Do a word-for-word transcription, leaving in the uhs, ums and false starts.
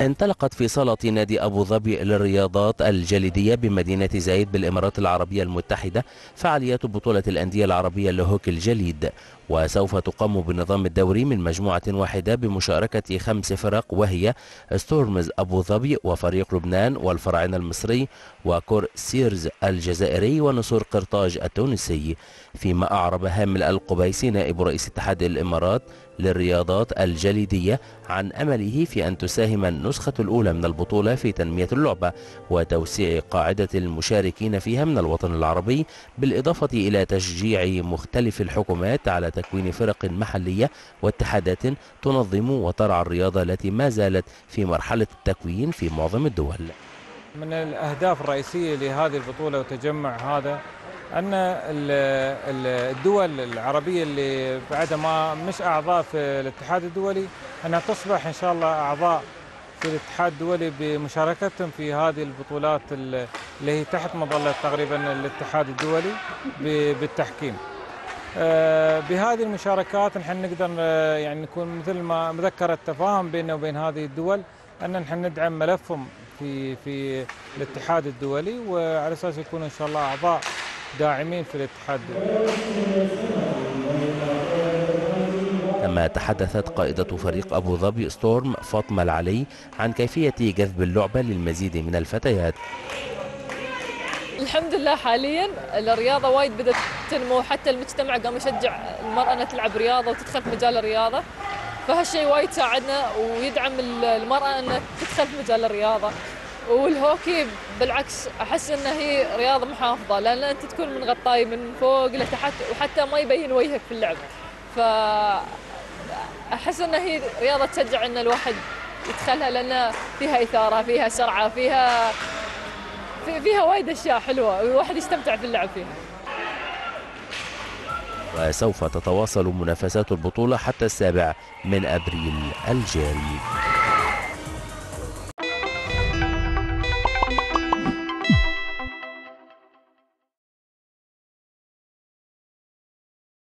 انطلقت في صالة نادي أبو ظبي للرياضات الجليدية بمدينة زايد بالإمارات العربية المتحدة فعاليات بطولة الأندية العربية لهوكي الجليد، وسوف تقام بالنظام الدوري من مجموعة واحدة بمشاركة خمس فرق وهي ستورمز أبو ظبي وفريق لبنان والفراعنة المصري وكور سيرز الجزائري ونسور قرطاج التونسي. فيما أعرب هامل القبيسي نائب رئيس اتحاد الإمارات للرياضات الجليدية عن أمله في أن تساهم النسخة الأولى من البطولة في تنمية اللعبة وتوسيع قاعدة المشاركين فيها من الوطن العربي، بالإضافة إلى تشجيع مختلف الحكومات على تكوين فرق محلية واتحادات تنظم وترعى الرياضة التي ما زالت في مرحلة التكوين في معظم الدول. من الأهداف الرئيسية لهذه البطولة وتجمع هذا أن الدول العربية اللي بعدها ما مش أعضاء في الاتحاد الدولي أنها تصبح إن شاء الله أعضاء في الاتحاد الدولي بمشاركتهم في هذه البطولات اللي هي تحت مظلة تقريبا الاتحاد الدولي بالتحكيم. بهذه المشاركات نحن نقدر يعني نكون مثل ما مذكرة تفاهم بيننا وبين هذه الدول أن نحن ندعم ملفهم في في الاتحاد الدولي، وعلى أساس يكونوا إن شاء الله أعضاء داعمين في الاتحاد الدولي. كما تحدثت قائدة فريق أبو ظبي ستورم فاطمه العلي عن كيفية جذب اللعبة للمزيد من الفتيات. الحمد لله حاليا الرياضة وايد بدأت تنمو، حتى المجتمع قام يشجع المرأة أنها تلعب رياضة وتدخل في مجال الرياضة، فهالشيء وايد ساعدنا ويدعم المرأة أنها تدخل في مجال الرياضة. والهوكي بالعكس أحس أنها هي رياضة محافظة، لأن أنت تكون من غطاي من فوق لتحت وحتى ما يبين وجهك في اللعب، فأحس أنها هي رياضة تشجع أن الواحد يدخلها، لأن فيها إثارة، فيها سرعة، فيها فيها وايد أشياء حلوة والواحد يستمتع في اللعب فيها. وسوف تتواصل منافسات البطولة حتى السابع من أبريل الجاري.